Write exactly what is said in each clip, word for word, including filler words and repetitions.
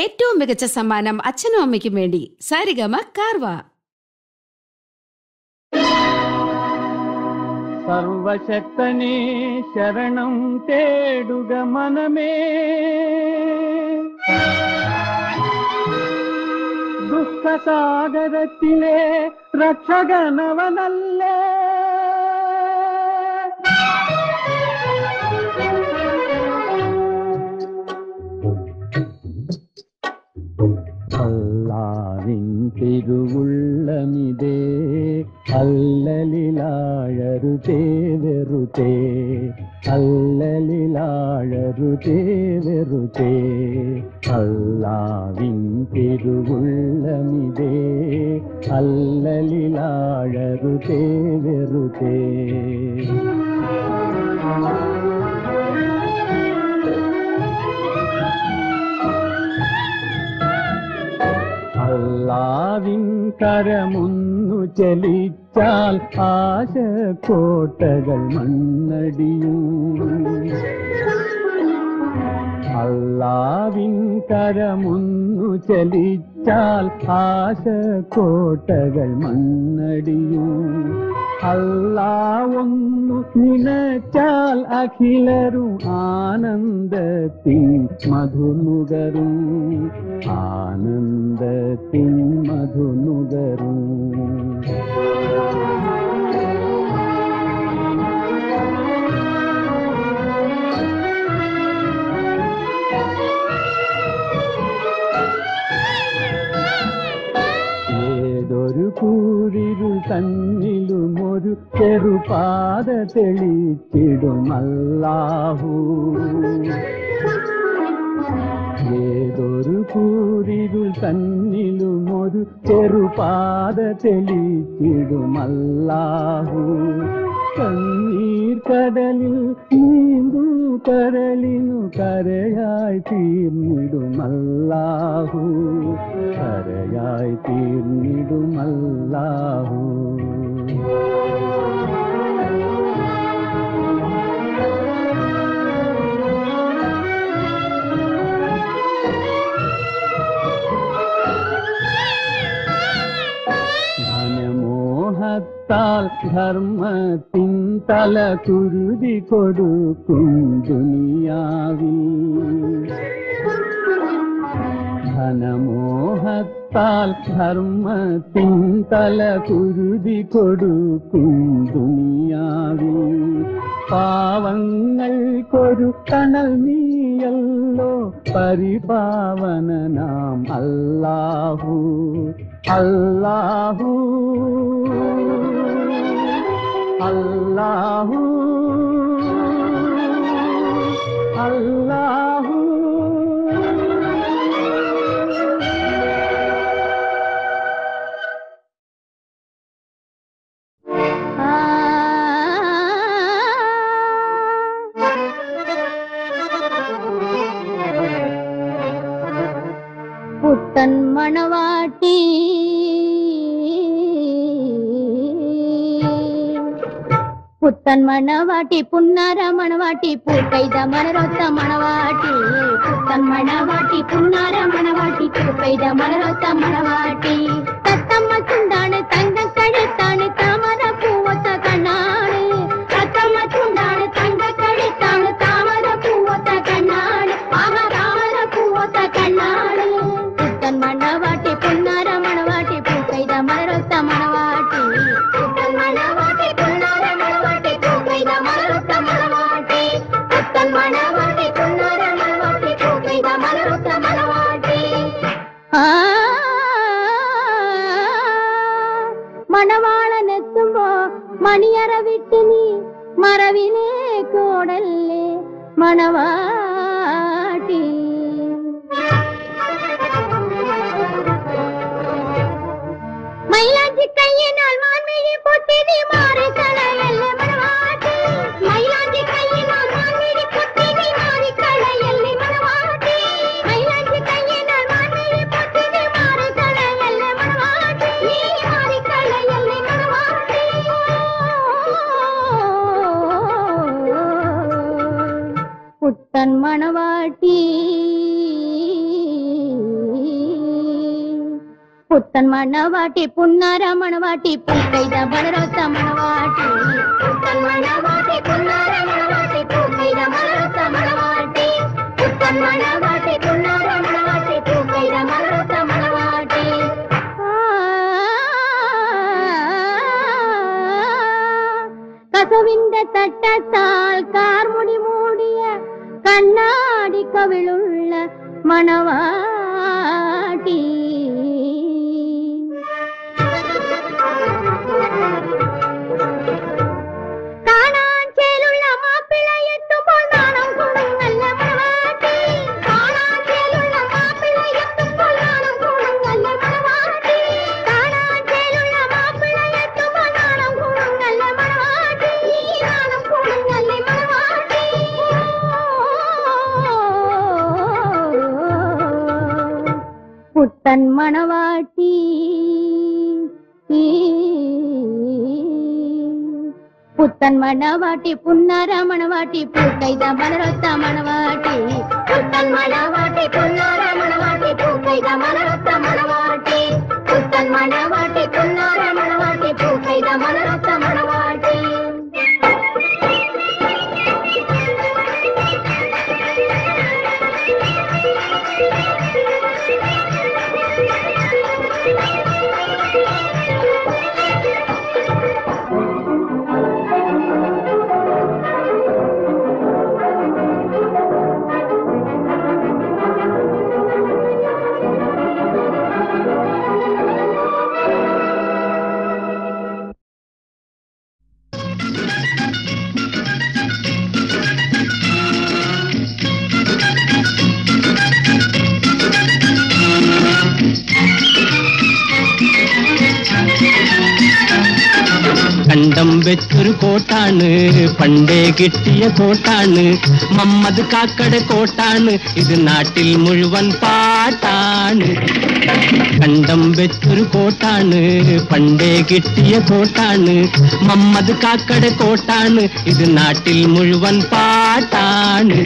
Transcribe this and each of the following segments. ഏറ്റവും മികച്ച സമ്മാനം അച്ഛനും അമ്മയ്ക്കും വേണ്ടി സാരിഗമ കാർവ. സർവശക്തനേ ശരണം തേടുക മനമേ, ദുഃഖസാഗരത്തിലെ രക്ഷകനവനല്ലേ, തിരുവുള്ളമിതേ അല്ലലിലാഴരുതേ വെറുതേ, അല്ലലിലാഴരുതേ വെറുതേ, അല്ലാവിൻ തിരുവുള്ളമിതേ അല്ലലിലാഴരുതേ വെറുതേ. അല്ലാവിൻ കരമൊന്നു ചലിച്ചാൽ ആശക്കോട്ടകൾ മണ്ണടിയും, അല്ലാവിൻ കരമൊന്നു ചലിച്ചാൽ ആശക്കോട്ടകൾ മണ്ണടിയും, അല്ലാവൊന്നു നിനച്ചാൽ അഖിലരും ആനന്ദത്തിൻ മധുനുകരും, ആനന്ദത്തിൻ മധുനുകരും. ഒരു കൂരിരു തന്നിലും ഒരു ചെറുപാത തെളിച്ചിടുമല്ലാഹു, ഏതൊരു കൂരിരു തന്നിലും ഒരു ചെറുപാത തെളിച്ചിടുമല്ലാഹു. കണ്ണീർ കടലിൽ നീന്തു കരളിനു കരയായി തീർന്നിടുമല്ലാഹു, കരയായി തീർന്നിടുമല്ലാഹു. ാൽ ധർമ്മത്തിൻ തല കുരുതി കൊടുക്കും ദുനിയാവിൽ, ധനമോഹത്താൽ ധർമ്മത്തിൻ തല കുരുതി കൊടുക്കും ദുനിയാവിൽ, പാവങ്ങൾക്കൊരു തണൽ നീയല്ലോ പരിപാവന നാം അല്ലാഹു, അല്ലാഹു, അല്ലാഹു, അല്ലാഹു. പുത്തൻ മണവാട്ടി புத்தன் மணவாட்டி புன்னார மணவாட்டி பூக்கைத மலரொத்த மணவாட்டி, புத்தன் மணவாட்டி புன்னார மணவாட்டி பூக்கைத மலரொத்த மணவாட்டி, தத்தம்ம சுண்டான தங்க கழுத்தான தாமர பூவொத்த கண்ணாடு, தத்தம்ம சுண்டான தங்க கழுத்தான தாமர பூவொத்த கண்ணாடு, ஆமா தாமர பூவொத்த கண்ணாடு. புத்தன் மணவாட்டி புன்னார மணவாட்டி பூக்கைத மலரொத்த மணவாட்டி, புத்தன் மணவாட்டி புன்னார മണവാളനെത്തുമ്പോ മണിയറ വിട്ട് നീ മറവിലേ കോടല്ലേ മണവാട്ടി, മൈലാഞ്ചി കയ്യിനാൽ മാൻമിഴി പൊട്ടി നീ മാറി കളയല്ലേ മണവാട്ടി, മൈലാഞ്ചി കയ്യിനാൽ മാൻമിഴി പൊട്ടി നീ മാറി കളയല്ലേ മണവാട്ടി, മൈലാഞ്ചി കയ്യിനാൽ മാൻമിഴി പൊട്ടി നീ മാറി കളയല്ലേ മണവാട്ടി, നീ മാറി കളയല്ലേ മണവാട്ടി. പുത്തൻ മണവാട്ടി पुत्तन्मणवाटी पुन्नारमणवाटी पुन्नैद बलरसमणवाटी पुत्तन्मणवाटी पुन्नारमणवाटी पुन्नैद बलरसमणवाटी पुत्तन्मणवाटी पुन्नारमणवाटी पुन्नैद बलरसमणवाटी कसविंद तट्टताल कारमुडी मूडिय कन्नाडी कविळुळ मणवाटी तन्मणवाटी पुत्तन्मणवाटी पुन्नारमणवाटी पूकैद मनरस मणवाटी पुत्तन्मणवाटी पुन्नारमणवाटी पूकैद मनरस मणवाटी पुत्तन्मणवाटी पुन्नारमणवाटी पूकैद मनरस मणवाटी கண்டம் வெச்சொரு கோட்டானு பண்டே கிட்டிய தோட்டானு மம்மது காக்கட கோட்டானு இது நாட்டில் முழுவன் பாட்டானு கண்டம் வெச்சொரு கோட்டானு பண்டே கிட்டிய தோட்டானு மம்மது காக்கட கோட்டானு இது நாட்டில் முழுவன் பாட்டானு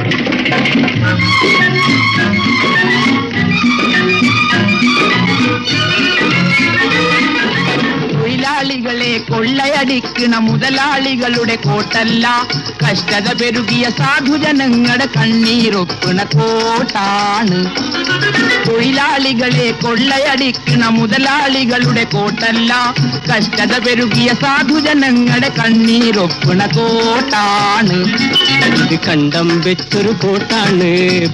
കൊള്ളയടിക്കണ മുതലാളികളുടെ കോട്ടല്ല കഷ്ടത പെരുകിയ സാധുജനങ്ങളുടെ കണ്ണീരൊപ്പണ കോട്ടാണ് തൊഴിലാളികളെ കൊള്ളയടിക്കണ മുതലാളികളുടെ കോട്ടല്ല കഷ്ടത പെരുകിയ സാധുജനങ്ങളുടെ കണ്ണീരൊപ്പണ കോട്ടാണ് ഇത് കണ്ടം വെച്ചൊരു കോട്ടാണ്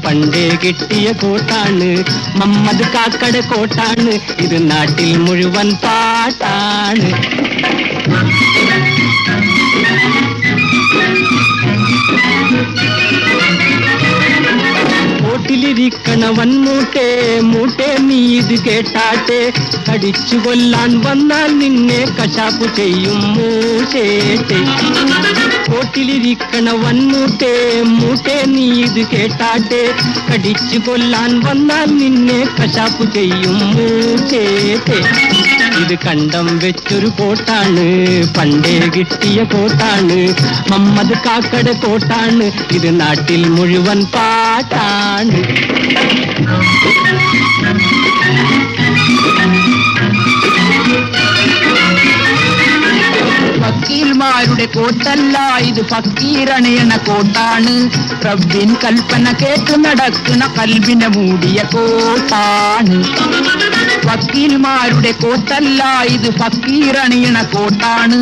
പണ്ടേ കിട്ടിയ കോട്ടാണ് മമ്മദ് കാക്കട കോട്ടാണ് ഇത് നാട്ടിൽ മുഴുവൻ പാട്ടാണ് ണവൻ മൂട്ടേ മൂട്ടേ നീ ഇത് കേട്ടാട്ടെ കടിച്ചു കൊല്ലാൻ വന്നാൽ നിന്നെ കശാപ്പു ചെയ്യും മൂട്ടേട്ടെ കോട്ടിലിരിക്കണവൻ മൂട്ടേ മൂട്ടേ നീ ഇത് കേട്ടാട്ടെ കടിച്ചു കൊല്ലാൻ വന്നാൽ നിന്നെ കശാപ്പു ചെയ്യും മൂട്ടേട്ടെ ഇത് കണ്ടം വെച്ചൊരു കോട്ടാണ് പണ്ടേ കിട്ടിയ കോട്ടാണ് മമ്മദ് കാക്കട കോട്ടാണ് ഇത് നാട്ടിൽ മുഴുവൻ പാട്ടാണ് വക്കീൽമാരുടെ കോട്ടല്ല ഇത് ഫക്കീരണയണ കോട്ടാണ് റബ്ബിൻ കൽപ്പന കേട്ട് നടക്കുന്ന കൽബിനെ മൂടിയ കോട്ടാണ് വക്കീൽമാരുടെ കോട്ടല്ല ഇത് ഫക്കീരണയണ കോട്ടാണ്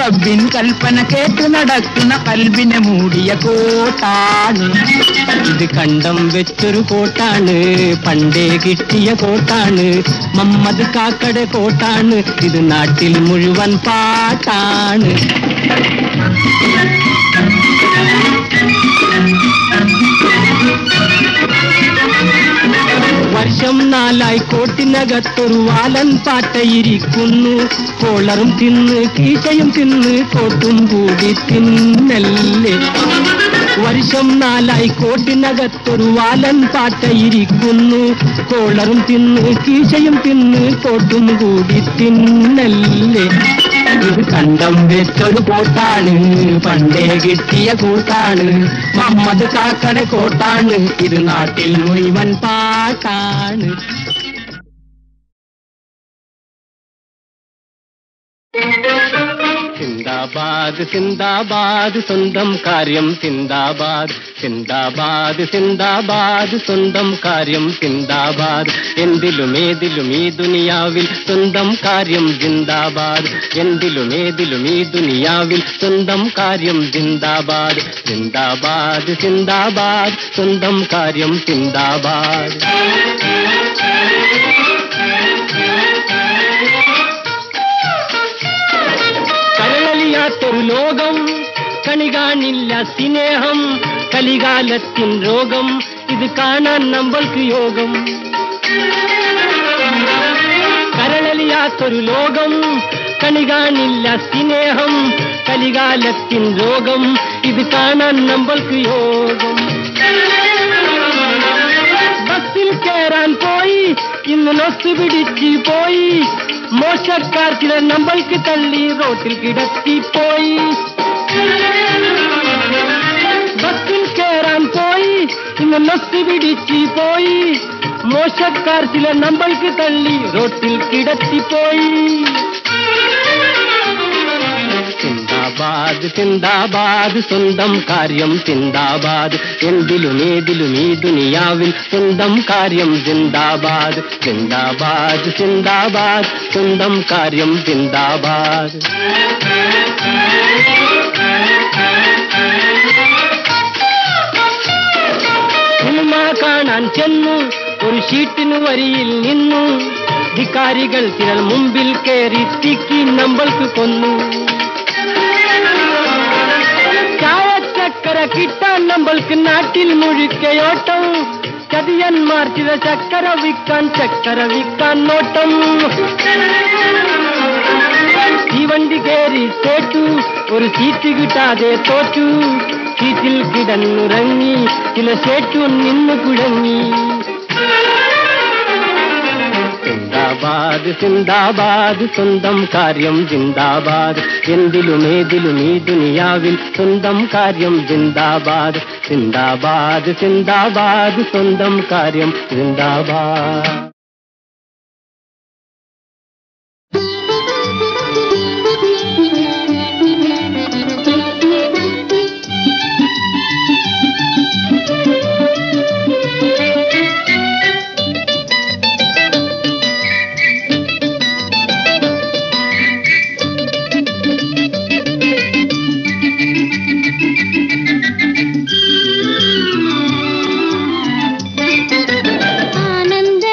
റബ്ബിൻ കൽപ്പന കേട്ട് നടക്കുന്ന കൽബിനെ മൂടിയ കോട്ടാണ് ഇത് കണ്ടം വെച്ചൊരു കോട്ടാണ് പണ്ടേ കിട്ടിയ കോട്ടാണ് മമ്മദ് കാക്കട കോട്ടാണ് ഇത് നാട്ടിൽ മുഴുവൻ പാട്ടാണ് വർഷം നാലായി കോട്ടിനകത്തൊരു വാലൻ പാട്ടയിരിക്കുന്നു കോളറും തിന്ന് കീശയും തിന്ന് കോട്ടും കൂടി തിന്നല്ലേ വർഷം നാലായി കോട്ടിനകത്തൊരു വാലൻ പാട്ടയിരിക്കുന്നു കോളറും തിന്ന് കീശയും തിന്ന് കോട്ടും കൂടി തിന്നല്ലേ ഇത് കണ്ടം വെച്ചൊരു കോട്ടാണ് പണ്ടേ കിട്ടിയ കോട്ടാണ് മമ്മദ് കാക്കട കോട്ടാണ് ഇത് നാട്ടിൽ മുഴുവൻ പാട്ടാണ്. जिंदाबाद जिंदाबाद सुंदम कार्यम जिंदाबाद जिंदाबाद जिंदाबाद सुंदम कार्यम जिंदाबाद एंदिलुमे दिलुमी दुनियाविल सुंदम कार्यम जिंदाबाद एंदिलुमे दिलुमी दुनियाविल सुंदम कार्यम जिंदाबाद जिंदाबाद जिंदाबाद सुंदम कार्यम जिंदाबाद। लोगम कणिगानिल्ल स्नेहम कलिगालत्तिन रोगम इदु काण नम्बल्कु योगम करळलियात्तोरु लोगम कणिगानिल्ल स्नेहम कलिगालत्तिन रोगम इदु काण नम्बल्कु योगम बस्सिल केरान पोई इन्नु नोस्सु पिडिच्ची पोई मोशक्कारक्किल नम्बल्कु तल्ली रोटिल किडक्की पोई बस्सिल केरान पोई इन्नु नोस्सु पिडिच्ची पोई मोशक्कारक्किल नम्बल्कु तल्ली रोटिल किडक्की पोई। जिंदाबाद जिंदाबाद सुंदम कार्यम जिंदाबाद एंदिलुमे दिलुमी दुनियाविल सुंदम कार्यम जिंदाबाद जिंदाबाद जिंदाबाद सुंदम कार्यम जिंदाबाद। सिनेमा काणान चेन्नु ओरु शीट्टिनु वरियिल निन्नु धिकारिगल तिरल मुंबिल केरी तिक्की नंबल्कु कोन्नु किट्टा नंबल्कु नाटिल मुळिक्कयोट्टम कदियन मार्चिद चक्कर विक्कान चक्कर विक्कान नोट्टम तीवंडिगेरी सेटू ओरु सीटी किटादे तोटू सीटिल किडन्नु रंगी किल सेटू निन्नु कुडंगी। जिंदाबाद जिंदाबाद सुंदम कार्यम जिंदाबाद एंदिलुमे दिलुमी दुनियाविल सुंदम कार्यम जिंदाबाद जिंदाबाद जिंदाबाद सुंदम कार्यम जिंदाबाद। आनंद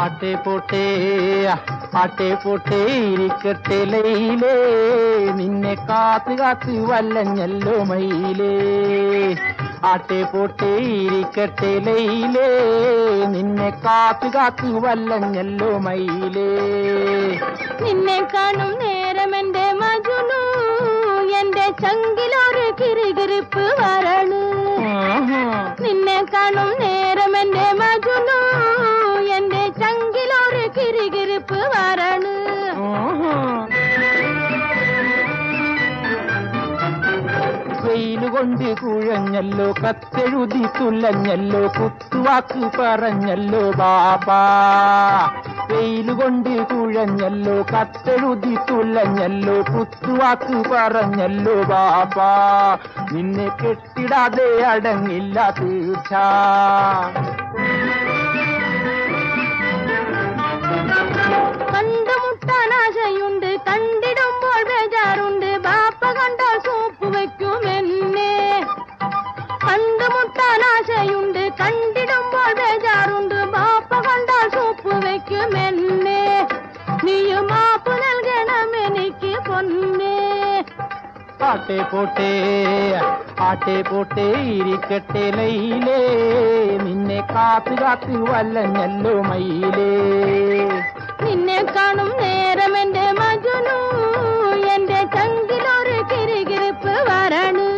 आटे पोटे आटे पोटे इरुक्कत्तिले निन्ने कात्तु कात्तु वल्लञल्लो मयिले आटे पोटे इरुक्कत्तिले निन्ने कात्तु कात्तु वल्लञल्लो मयिले निन्ने कानुम नेरम एंदे मजुनू एंदे चंगिल ओरु किरुकिरुप्पु वरणु निन्ने कानुम नेरम एंदे मजुनू कुलो कत्तेुदी तुलो कुत्वाकु परो बाबा वेल कुलो कत्तेुदी तुलो कुत्वाकु परो बाबा निन्ने केट्टिडाते अडंगिल्ल तीर्चा आटे पोटे आटे पोटे इरुक्कत्तिले निन्ने कात्तु कात्तु वल्लञल्लो मयिले निन्ने कानुम नेरम एंदे मजुनू एंदे चंगिल ओरु किरुकिरुप्पु वरणु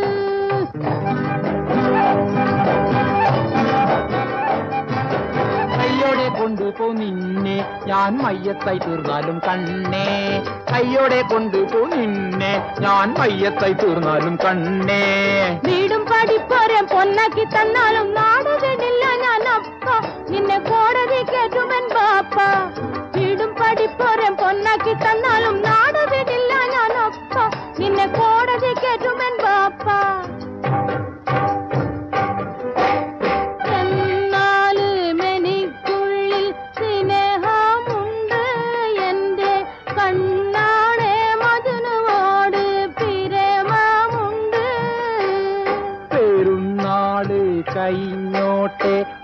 कयोडे कोंडुपो निन्ने ഞാൻ മയ്യത്തായി തീർന്നാലും കണ്ണേ കയ്യോടെ കൊണ്ടുപോ നിന്നെ ഞാൻ മയ്യത്തായി തീർന്നാലും കണ്ണേ വീടും പടിപ്പുരം പൊന്നാക്കി തന്നാലും നാട് വിടില്ല ഞാൻ അപ്പ നിന്നെ കോടതി കേറ്റും എൻ ബാപ്പ വീടും പടിപ്പുരം പൊന്നാക്കി തന്നാലും നാട് വിടില്ല ഞാൻ അപ്പ നിന്നെ കോടതി കേറ്റും എൻ ബാപ്പ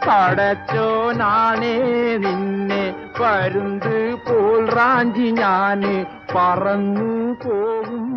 പടച്ചോനാണേ നിന്നെ പരുന്ത് പോൽ റാഞ്ചി ഞാന് പറന്നു പോകും